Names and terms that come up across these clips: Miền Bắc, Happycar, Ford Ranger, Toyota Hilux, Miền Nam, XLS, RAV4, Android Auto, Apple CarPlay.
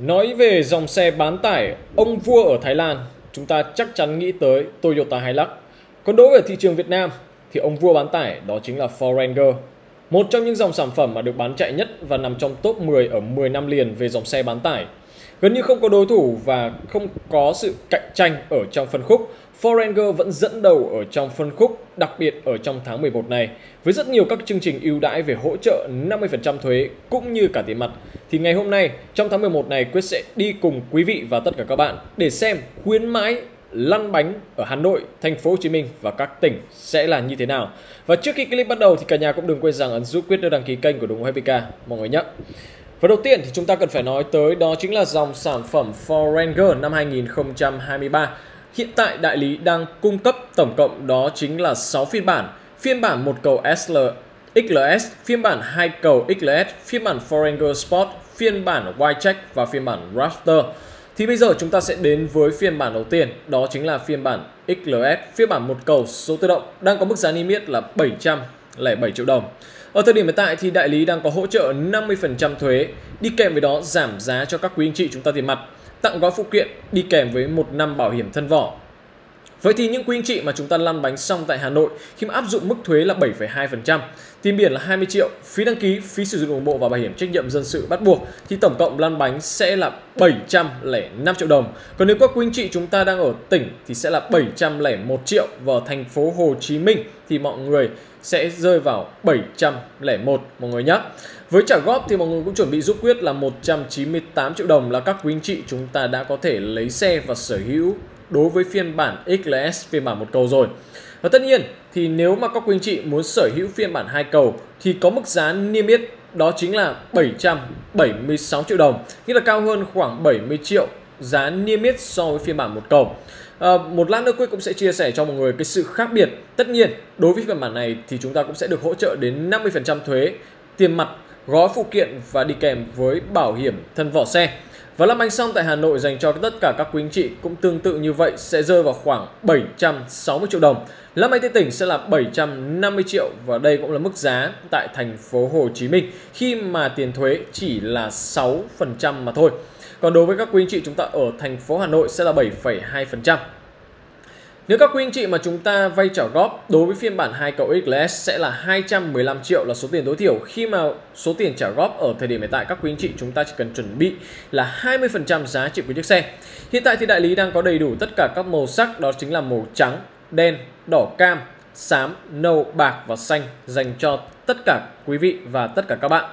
Nói về dòng xe bán tải ông vua ở Thái Lan, chúng ta chắc chắn nghĩ tới Toyota Hilux. Còn đối với thị trường Việt Nam thì ông vua bán tải đó chính là Ford Ranger, một trong những dòng sản phẩm mà được bán chạy nhất và nằm trong top 10 ở 10 năm liền về dòng xe bán tải. Gần như không có đối thủ và không có sự cạnh tranh ở trong phân khúc, Ford Ranger vẫn dẫn đầu ở trong phân khúc, đặc biệt ở trong tháng 11 này. Với rất nhiều các chương trình ưu đãi về hỗ trợ 50% thuế cũng như cả tiền mặt, thì ngày hôm nay trong tháng 11 này Quyết sẽ đi cùng quý vị và tất cả các bạn để xem khuyến mãi lăn bánh ở Hà Nội, thành phố Hồ Chí Minh và các tỉnh sẽ là như thế nào. Và trước khi clip bắt đầu thì cả nhà cũng đừng quên rằng ấn giúp Quyết để đăng ký kênh của Đúng Happycar mọi người nhé. Và đầu tiên thì chúng ta cần phải nói tới đó chính là dòng sản phẩm Ford Ranger năm 2023. Hiện tại đại lý đang cung cấp tổng cộng đó chính là 6 phiên bản. Phiên bản 1 cầu SL XLS, phiên bản 2 cầu XLS, phiên bản Ford Ranger Sport, phiên bản Y-Check và phiên bản Raptor. Thì bây giờ chúng ta sẽ đến với phiên bản đầu tiên, đó chính là phiên bản XLS, phiên bản 1 cầu số tự động, đang có mức giá niêm yết là 707 triệu đồng. Ở thời điểm hiện tại thì đại lý đang có hỗ trợ 50% thuế, đi kèm với đó giảm giá cho các quý anh chị chúng ta tiền mặt, tặng gói phụ kiện đi kèm với 1 năm bảo hiểm thân vỏ. Vậy thì những quý anh chị mà chúng ta lăn bánh xong tại Hà Nội khi mà áp dụng mức thuế là 7,2%, tiền biển là 20 triệu, phí đăng ký, phí sử dụng đường bộ và bảo hiểm trách nhiệm dân sự bắt buộc thì tổng cộng lăn bánh sẽ là 705 triệu đồng. Còn nếu các quý anh chị chúng ta đang ở tỉnh thì sẽ là 701 triệu và ở thành phố Hồ Chí Minh thì mọi người sẽ rơi vào 701 mọi người nhé. Với trả góp thì mọi người cũng chuẩn bị giúp Quyết là 198 triệu đồng là các quý anh chị chúng ta đã có thể lấy xe và sở hữu đối với phiên bản XLS, phiên bản 1 cầu rồi. Và tất nhiên thì nếu mà các quý anh chị muốn sở hữu phiên bản 2 cầu thì có mức giá niêm yết đó chính là 776 triệu đồng, nghĩa là cao hơn khoảng 70 triệu giá niêm yết so với phiên bản 1 cầu. Một lát nữa Quyết cũng sẽ chia sẻ cho mọi người cái sự khác biệt. Tất nhiên đối với phiên bản này thì chúng ta cũng sẽ được hỗ trợ đến 50% thuế, tiền mặt, gói phụ kiện và đi kèm với bảo hiểm thân vỏ xe. Và lăn bánh xong tại Hà Nội dành cho tất cả các quý anh chị cũng tương tự như vậy sẽ rơi vào khoảng 760 triệu đồng. Lăn bánh tại tỉnh sẽ là 750 triệu và đây cũng là mức giá tại thành phố Hồ Chí Minh khi mà tiền thuế chỉ là 6% mà thôi. Còn đối với các quý anh chị chúng ta ở thành phố Hà Nội sẽ là 7,2%. Nếu các quý anh chị mà chúng ta vay trả góp đối với phiên bản 2 cầu XLS sẽ là 215 triệu là số tiền tối thiểu. Khi mà số tiền trả góp ở thời điểm hiện tại các quý anh chị chúng ta chỉ cần chuẩn bị là 20% giá trị của chiếc xe. Hiện tại thì đại lý đang có đầy đủ tất cả các màu sắc, đó chính là màu trắng, đen, đỏ cam, xám, nâu, bạc và xanh dành cho tất cả quý vị và tất cả các bạn.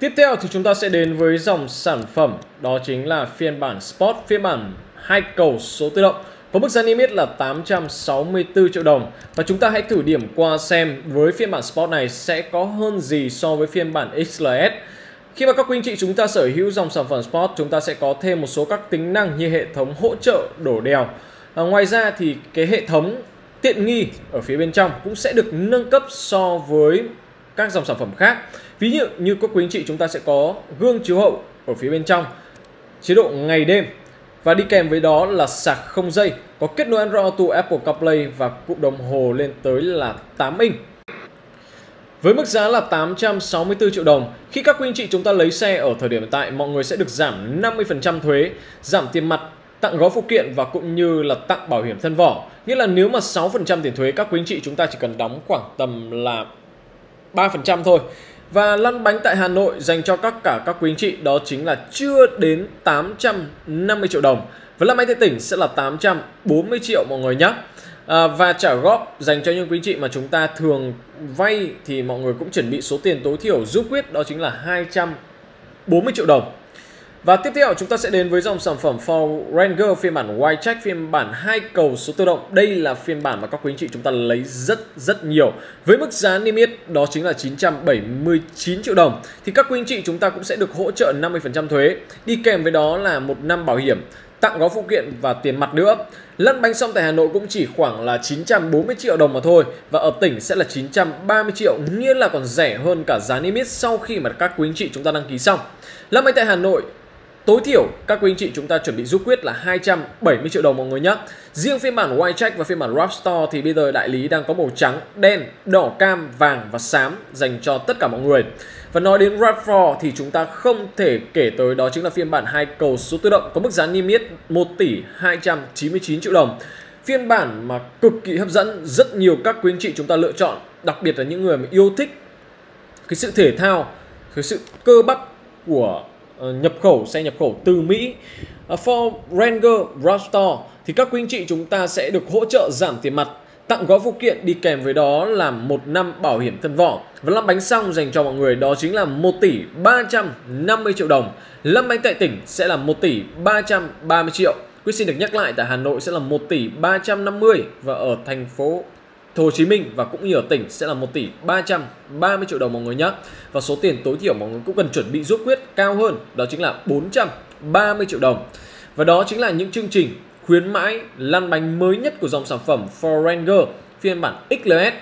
Tiếp theo thì chúng ta sẽ đến với dòng sản phẩm đó chính là phiên bản Sport, phiên bản 2 cầu số tự động. Có mức giá niêm yết là 864 triệu đồng và chúng ta hãy thử điểm qua xem với phiên bản Sport này sẽ có hơn gì so với phiên bản XLS. Khi mà các quý anh chị chúng ta sở hữu dòng sản phẩm Sport, chúng ta sẽ có thêm một số các tính năng như hệ thống hỗ trợ đổ đèo. Ngoài ra thì cái hệ thống tiện nghi ở phía bên trong cũng sẽ được nâng cấp so với các dòng sản phẩm khác. Ví dụ như các quý anh chị chúng ta sẽ có gương chiếu hậu ở phía bên trong, chế độ ngày đêm và đi kèm với đó là sạc không dây, có kết nối Android Auto, Apple CarPlay và cụm đồng hồ lên tới là 8 inch. Với mức giá là 864 triệu đồng, khi các quý anh chị chúng ta lấy xe ở thời điểm hiện tại, mọi người sẽ được giảm 50% thuế, giảm tiền mặt, tặng gói phụ kiện và cũng như là tặng bảo hiểm thân vỏ. Nghĩa là nếu mà 6% tiền thuế, các quý anh chị chúng ta chỉ cần đóng khoảng tầm là 3% thôi. Và lăn bánh tại Hà Nội dành cho các quý anh chị đó chính là chưa đến 850 triệu đồng. Và lăn bánh tại tỉnh sẽ là 840 triệu mọi người nhé. Và trả góp dành cho những quý anh chị mà chúng ta thường vay thì mọi người cũng chuẩn bị số tiền tối thiểu giúp Quyết đó chính là 240 triệu đồng. Và tiếp theo chúng ta sẽ đến với dòng sản phẩm Ford Ranger phiên bản Y-Check, phiên bản 2 cầu số tự động. Đây là phiên bản mà các quý anh chị chúng ta lấy rất nhiều. Với mức giá niêm yết đó chính là 979 triệu đồng thì các quý anh chị chúng ta cũng sẽ được hỗ trợ 50% thuế, đi kèm với đó là 1 năm bảo hiểm, tặng gói phụ kiện và tiền mặt nữa. Lăn bánh xong tại Hà Nội cũng chỉ khoảng là 940 triệu đồng mà thôi và ở tỉnh sẽ là 930 triệu, nghĩa là còn rẻ hơn cả giá niêm yết sau khi mà các quý anh chị chúng ta đăng ký xong. Lăn bánh tại Hà Nội Tối thiểu các quý anh chị chúng ta chuẩn bị giúp quyết là 270 triệu đồng mọi người nhé. Riêng phiên bản White Check và phiên bản Wrap Store thì bây giờ đại lý đang có màu trắng, đen, đỏ cam, vàng và xám dành cho tất cả mọi người. Và nói đến RAV4 thì chúng ta không thể kể tới, đó chính là phiên bản 2 cầu số tự động có mức giá niêm yết 1 tỷ 299 triệu đồng. Phiên bản mà cực kỳ hấp dẫn, rất nhiều các quý anh chị chúng ta lựa chọn, đặc biệt là những người mà yêu thích cái sự thể thao, cái sự cơ bắp của xe nhập khẩu từ Mỹ. Ford Ranger RAV4 thì các quý anh chị chúng ta sẽ được hỗ trợ giảm tiền mặt, tặng gói phụ kiện đi kèm với đó là 1 năm bảo hiểm thân vỏ. Và lăn bánh xong dành cho mọi người đó chính là 1 tỷ 350 triệu đồng. Lăn bánh tại tỉnh sẽ là 1 tỷ 330 triệu. Quý xin được nhắc lại, tại Hà Nội sẽ là 1 tỷ 350 và ở thành phố Hồ Chí Minh và cũng như ở tỉnh sẽ là 1 tỷ 330 triệu đồng mọi người nhé. Và số tiền tối thiểu mọi người cũng cần chuẩn bị giúp quyết cao hơn, đó chính là 430 triệu đồng. Và đó chính là những chương trình khuyến mãi lăn bánh mới nhất của dòng sản phẩm Ford Ranger, phiên bản XLS,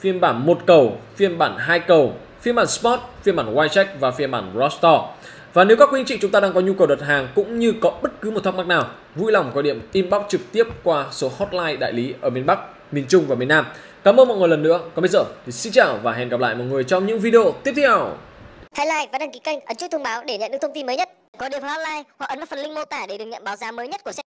phiên bản 1 cầu, phiên bản 2 cầu, phiên bản Sport, phiên bản White Check và phiên bản Roadster. Và nếu các quý anh chị chúng ta đang có nhu cầu đặt hàng cũng như có bất cứ một thắc mắc nào, vui lòng gọi điện inbox trực tiếp qua số hotline đại lý ở miền Bắc, miền Trung và miền Nam. Cảm ơn mọi người lần nữa. Còn bây giờ thì xin chào và hẹn gặp lại mọi người trong những video tiếp theo. Hãy like và đăng ký kênh, ấn chuông thông báo để nhận được thông tin mới nhất. Có điện thoại hotline hoặc ấn vào phần link mô tả để được nhận báo giá mới nhất của xe.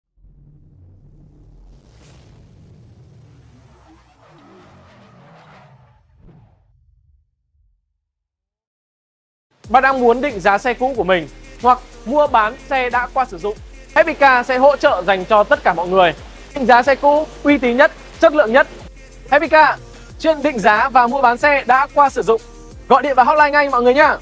Bạn đang muốn định giá xe cũ của mình hoặc mua bán xe đã qua sử dụng, Happycar sẽ hỗ trợ dành cho tất cả mọi người. Định giá xe cũ uy tín nhất, chất lượng nhất. Happycar chuyên định giá và mua bán xe đã qua sử dụng. Gọi điện vào hotline ngay mọi người nhá.